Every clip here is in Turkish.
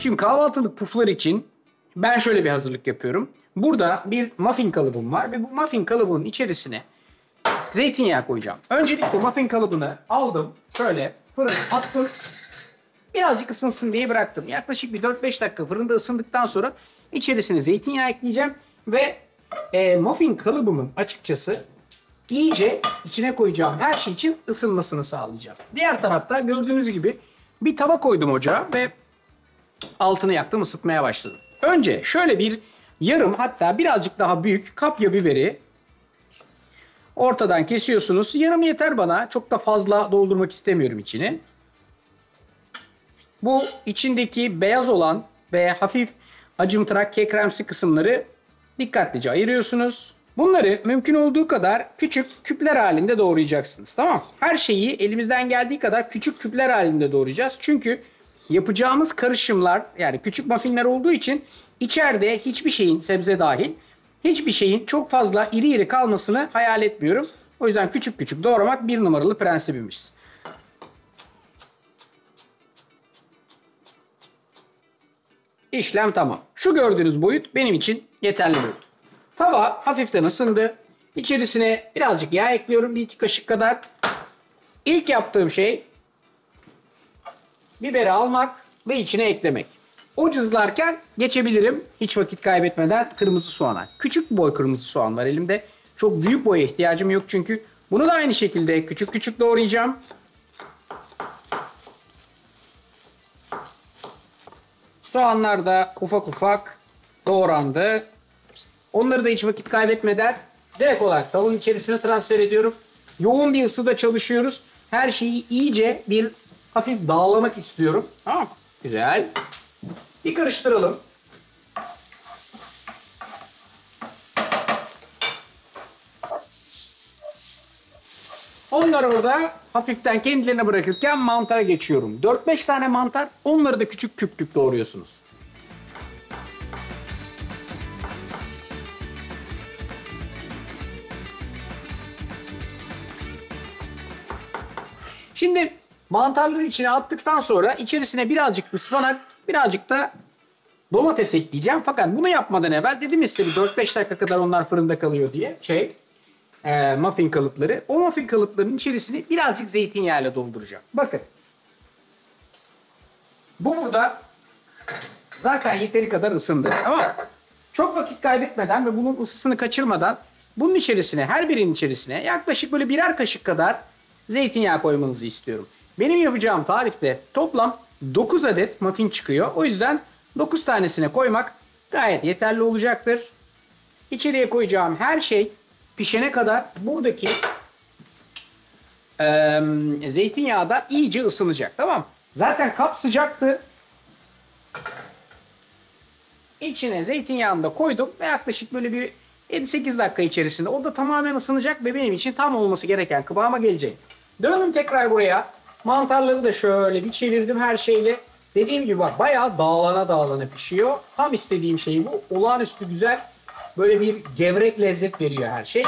Şimdi kahvaltılık puflar için ben şöyle bir hazırlık yapıyorum. Burada bir muffin kalıbım var ve bu muffin kalıbının içerisine zeytinyağı koyacağım. Öncelikle muffin kalıbını aldım, şöyle fırına attım. Birazcık ısınsın diye bıraktım. Yaklaşık bir 4-5 dakika fırında ısındıktan sonra içerisine zeytinyağı ekleyeceğim. Ve muffin kalıbımın açıkçası iyice içine koyacağım her şey için ısınmasını sağlayacağım. Diğer tarafta gördüğünüz gibi bir tava koydum ocağa ve altını yaktım, ısıtmaya başladım. Önce şöyle bir yarım, hatta birazcık daha büyük kapya biberi ortadan kesiyorsunuz. Yarım yeter bana. Çok da fazla doldurmak istemiyorum içini. Bu içindeki beyaz olan ve hafif acımtırak kekremsi kısımları dikkatlice ayırıyorsunuz. Bunları mümkün olduğu kadar küçük küpler halinde doğrayacaksınız. Tamam. Her şeyi elimizden geldiği kadar küçük küpler halinde doğrayacağız. Çünkü yapacağımız karışımlar, yani küçük muffinler olduğu için içeride hiçbir şeyin, sebze dahil, hiçbir şeyin çok fazla iri iri kalmasını hayal etmiyorum. O yüzden küçük küçük doğramak bir numaralı prensibimiz. İşlem tamam. Şu gördüğünüz boyut benim için yeterli boyut. Tava hafiften ısındı. İçerisine birazcık yağ ekliyorum. 1-2 kaşık kadar. İlk yaptığım şey biberi almak ve içine eklemek. O cızlarken geçebilirim. Hiç vakit kaybetmeden kırmızı soğana. Küçük boy kırmızı soğan var elimde. Çok büyük boya ihtiyacım yok çünkü. Bunu da aynı şekilde küçük küçük doğrayacağım. Soğanlar da ufak ufak doğrandı. Onları da hiç vakit kaybetmeden direkt olarak tavanın içerisine transfer ediyorum. Yoğun bir ısıda çalışıyoruz. Her şeyi iyice bir hafif dağlamak istiyorum. Tamam. Güzel. Bir karıştıralım. Onlar orada hafiften kendilerine bırakırken mantara geçiyorum. 4-5 tane mantar, onları da küçük küp küp doğruyorsunuz. Şimdi mantarları içine attıktan sonra içerisine birazcık ıspanak, birazcık da domates ekleyeceğim. Fakat bunu yapmadan evvel dedim ya size 4-5 dakika kadar onlar fırında kalıyor diye muffin kalıpları. O muffin kalıplarının içerisini birazcık zeytinyağıyla dolduracağım. Bakın. Bu burada zaten yeteri kadar ısındı. Ama çok vakit kaybetmeden ve bunun ısısını kaçırmadan bunun içerisine, her birinin içerisine yaklaşık böyle birer kaşık kadar zeytinyağı koymanızı istiyorum. Benim yapacağım tarifte toplam 9 adet muffin çıkıyor. O yüzden 9 tanesine koymak gayet yeterli olacaktır. İçeriye koyacağım her şey pişene kadar buradaki zeytinyağı da iyice ısınacak. Tamam. Zaten kap sıcaktı. İçine zeytinyağını da koydum ve yaklaşık böyle bir 7-8 dakika içerisinde o da tamamen ısınacak ve benim için tam olması gereken kıvama gelecek. Döndüm tekrar buraya. Mantarları da şöyle bir çevirdim her şeyle. Dediğim gibi bak, bayağı dağılana dağılana pişiyor. Tam istediğim şey bu. Olağanüstü güzel. Böyle bir gevrek lezzet veriyor her şey.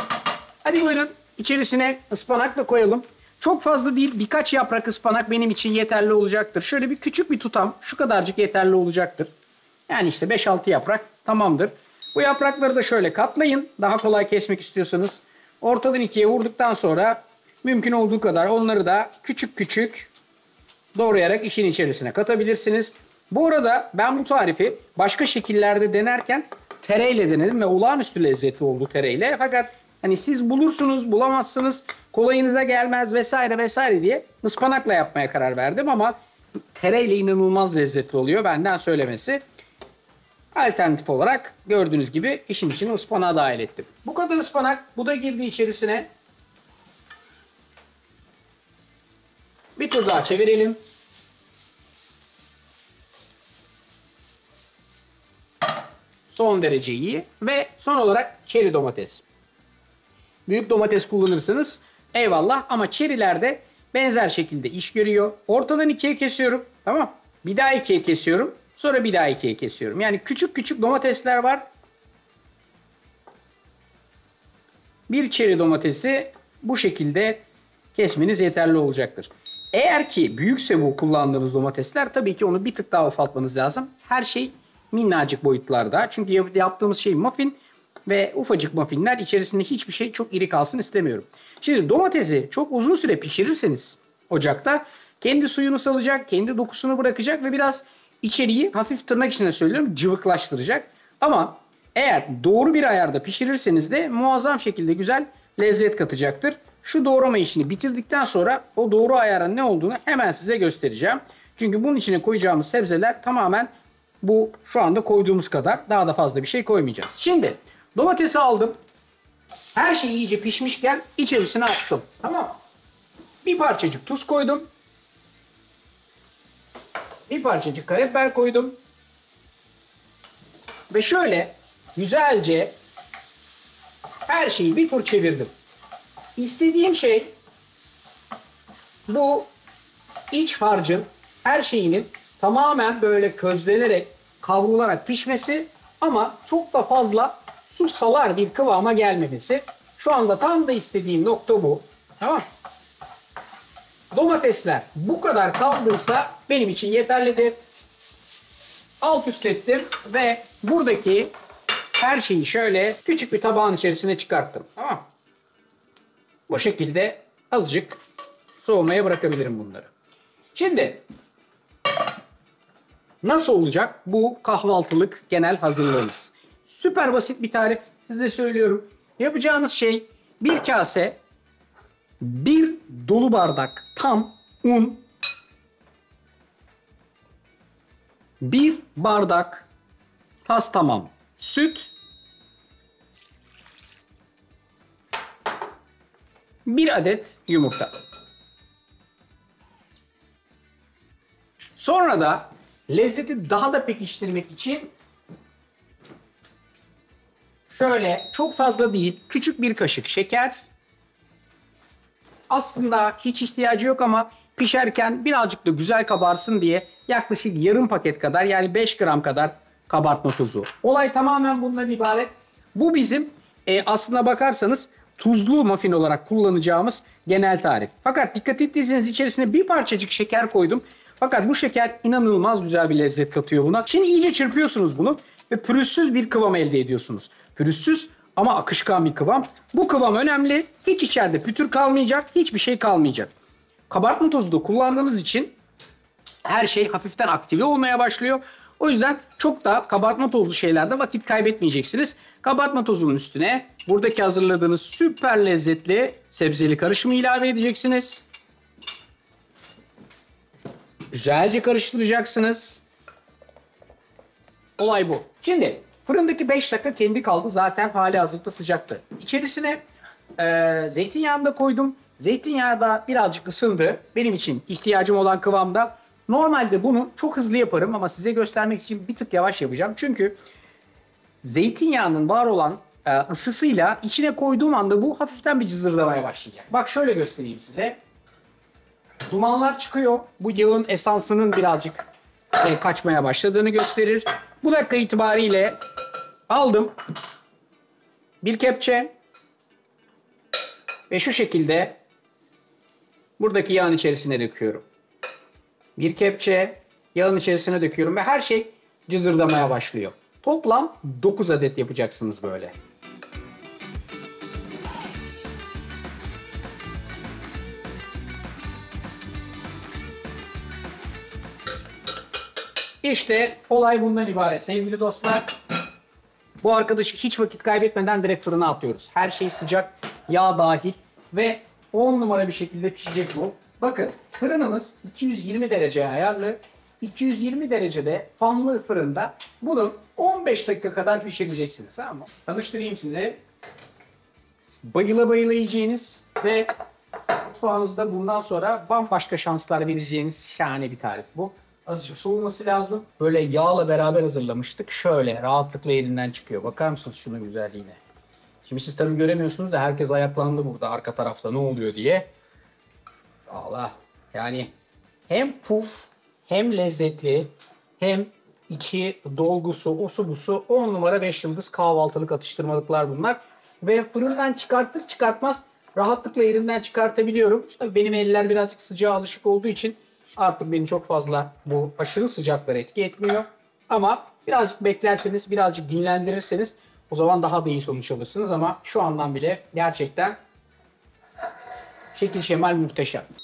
Hadi buyurun, içerisine ıspanak da koyalım. Çok fazla değil, birkaç yaprak ıspanak benim için yeterli olacaktır. Şöyle bir küçük bir tutam, şu kadarcık yeterli olacaktır. Yani işte 5-6 yaprak tamamdır. Bu yaprakları da şöyle katlayın. Daha kolay kesmek istiyorsanız. Ortadan ikiye vurduktan sonra mümkün olduğu kadar onları da küçük küçük doğrayarak işin içerisine katabilirsiniz. Bu arada ben bu tarifi başka şekillerde denerken tereyle denedim ve olağanüstü lezzetli oldu tereyle. Fakat hani siz bulursunuz, bulamazsınız, kolayınıza gelmez vesaire vesaire diye ıspanakla yapmaya karar verdim ama tereyle inanılmaz lezzetli oluyor, benden söylemesi. Alternatif olarak gördüğünüz gibi işin içine ıspanağı dahil ettim. Bu kadar ıspanak, bu da girdi içerisine. Bir tur daha çevirelim. Son derece iyi. Ve son olarak çeri domates. Büyük domates kullanırsanız eyvallah ama çeriler de benzer şekilde iş görüyor. Ortadan ikiye kesiyorum. Tamam. Bir daha ikiye kesiyorum. Sonra bir daha ikiye kesiyorum. Yani küçük küçük domatesler var. Bir çeri domatesi bu şekilde kesmeniz yeterli olacaktır. Eğer ki büyükse bu kullandığınız domatesler, tabii ki onu bir tık daha ufaltmanız lazım. Her şey minnacık boyutlarda. Çünkü yaptığımız şey muffin ve ufacık muffinler, içerisinde hiçbir şey çok iri kalsın istemiyorum. Şimdi domatesi çok uzun süre pişirirseniz ocakta kendi suyunu salacak, kendi dokusunu bırakacak ve biraz içeriği, hafif tırnak içinde söylüyorum, cıvıklaştıracak. Ama eğer doğru bir ayarda pişirirseniz de muazzam şekilde güzel lezzet katacaktır. Şu doğrama işini bitirdikten sonra o doğru ayarın ne olduğunu hemen size göstereceğim. Çünkü bunun içine koyacağımız sebzeler tamamen bu şu anda koyduğumuz kadar, daha da fazla bir şey koymayacağız. Şimdi domatesi aldım. Her şey iyice pişmişken içerisine attım. Tamam. Bir parçacık tuz koydum. Bir parçacık karabiber koydum. Ve şöyle güzelce her şeyi bir tur çevirdim. İstediğim şey bu iç harcın, her şeyinin tamamen böyle közlenerek, kavrularak pişmesi ama çok da fazla su salar bir kıvama gelmemesi. Şu anda tam da istediğim nokta bu. Tamam. Domatesler bu kadar kaldıysa benim için yeterlidir. Alt üst ettim ve buradaki her şeyi şöyle küçük bir tabağın içerisine çıkarttım. Tamam. Bu şekilde azıcık soğumaya bırakabilirim bunları. Şimdi nasıl olacak bu kahvaltılık genel hazırlığımız? Süper basit bir tarif, size söylüyorum. Yapacağınız şey bir kase, bir dolu bardak tam un, bir bardak hastamam süt, bir adet yumurta. Sonra da lezzeti daha da pekiştirmek için şöyle çok fazla değil, küçük bir kaşık şeker. Aslında hiç ihtiyacı yok ama pişerken birazcık da güzel kabarsın diye yaklaşık yarım paket kadar, yani 5 gram kadar kabartma tozu. Olay tamamen bundan ibaret. Bu bizim aslına bakarsanız tuzlu muffin olarak kullanacağımız genel tarif. Fakat dikkat ettiyseniz içerisine bir parçacık şeker koydum. Fakat bu şeker inanılmaz güzel bir lezzet katıyor buna. Şimdi iyice çırpıyorsunuz bunu ve pürüzsüz bir kıvam elde ediyorsunuz. Pürüzsüz ama akışkan bir kıvam. Bu kıvam önemli. Hiç içeride pütür kalmayacak, hiçbir şey kalmayacak. Kabartma tozu da kullandığınız için her şey hafiften aktive olmaya başlıyor. O yüzden çok da kabartma tozlu şeylerde vakit kaybetmeyeceksiniz. Kabartma tozunun üstüne buradaki hazırladığınız süper lezzetli sebzeli karışımı ilave edeceksiniz. Güzelce karıştıracaksınız. Olay bu. Şimdi fırındaki 5 dakika kendi kaldı. Zaten hali hazırda sıcaktı. İçerisine zeytinyağını da koydum. Zeytinyağı da birazcık ısındı. Benim için ihtiyacım olan kıvamda. Normalde bunu çok hızlı yaparım ama size göstermek için bir tık yavaş yapacağım. Çünkü zeytinyağının var olan ısısıyla içine koyduğum anda bu hafiften bir cızırlamaya başlayacak. Bak şöyle göstereyim size. Dumanlar çıkıyor. Bu yağın esansının birazcık kaçmaya başladığını gösterir. Bu dakika itibariyle aldım bir kepçe ve şu şekilde buradaki yağın içerisine döküyorum. Bir kepçe yağın içerisine döküyorum ve her şey cızırdamaya başlıyor. Toplam 9 adet yapacaksınız böyle. İşte olay bundan ibaret sevgili dostlar. Bu arkadaşı hiç vakit kaybetmeden direkt fırına atıyoruz. Her şey sıcak, yağ dahil ve 10 numara bir şekilde pişecek bu. Bakın fırınımız 220 dereceye ayarlı. 220 derecede fanlı fırında bunu 15 dakika kadar pişireceksiniz. Tamam mı? Tanıştırayım sizi. Bayıla bayıla yiyeceğiniz ve mutfağınızda bundan sonra bambaşka şanslar vereceğiniz şahane bir tarif bu. Azıcık soğuması lazım. Böyle yağla beraber hazırlamıştık. Şöyle rahatlıkla elinden çıkıyor. Bakar mısınız şunun güzelliğine? Şimdi siz tabii göremiyorsunuz da herkes ayaklandı burada arka tarafta ne oluyor diye. Allah. Yani hem puf, hem lezzetli, hem içi dolgusu, osu busu, 10 numara 5 yıldız kahvaltılık atıştırmalıklar bunlar. Ve fırından çıkartır çıkartmaz rahatlıkla yerimden çıkartabiliyorum. Tabii benim eller birazcık sıcağa alışık olduğu için artık beni çok fazla bu aşırı sıcaklara etki etmiyor. Ama birazcık beklerseniz, birazcık dinlendirirseniz o zaman daha da iyi sonuç alırsınız. Ama şu andan bile gerçekten şekil şemal muhteşem.